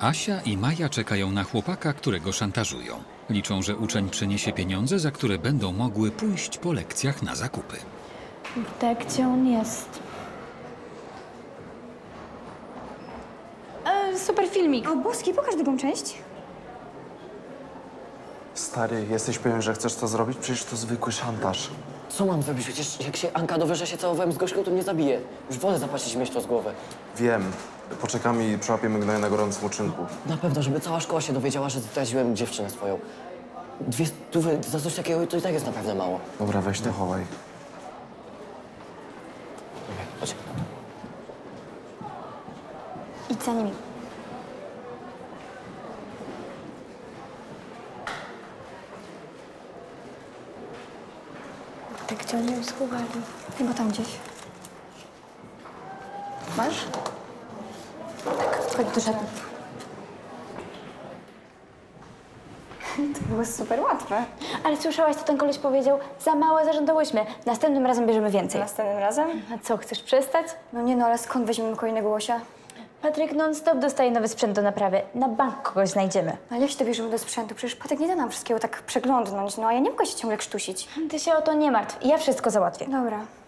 Asia i Maja czekają na chłopaka, którego szantażują. Liczą, że uczeń przyniesie pieniądze, za które będą mogły pójść po lekcjach na zakupy. Tak, gdzie on jest? Super filmik. O boski, pokaż drugą część. Stary, jesteś pewien, że chcesz to zrobić? Przecież to zwykły szantaż. Co mam zrobić? Przecież jak się Anka dowie, że się całowałem z Gośką, to mnie zabije. Już wolę zapaścić mięśnią z głowy. Wiem. Poczekamy i przełapiemy gnoja na gorącym uczynku. Na pewno, żeby cała szkoła się dowiedziała, że zdradziłem dziewczynę swoją. 200 za coś takiego to i tak jest na pewno mało. Dobra, weź to chowaj. Dobra, chodź. Idź za nimi. Tak, gdzie oni ją schowali? Chyba tam gdzieś. Masz? Chodź do szatni. To było super łatwe. Ale słyszałaś, co ten koleś powiedział? Za małe zażądałyśmy. Następnym razem bierzemy więcej. Następnym razem? A co, chcesz przestać? No nie, no ale skąd weźmiemy kolejnego łosia? Patryk non-stop dostaje nowy sprzęt do naprawy. Na bank kogoś znajdziemy. Ale jak się dobierzemy do sprzętu? Przecież Patryk nie da nam wszystkiego tak przeglądnąć. No a ja nie mogę się ciągle krztusić. Ty się o to nie martw. Ja wszystko załatwię. Dobra.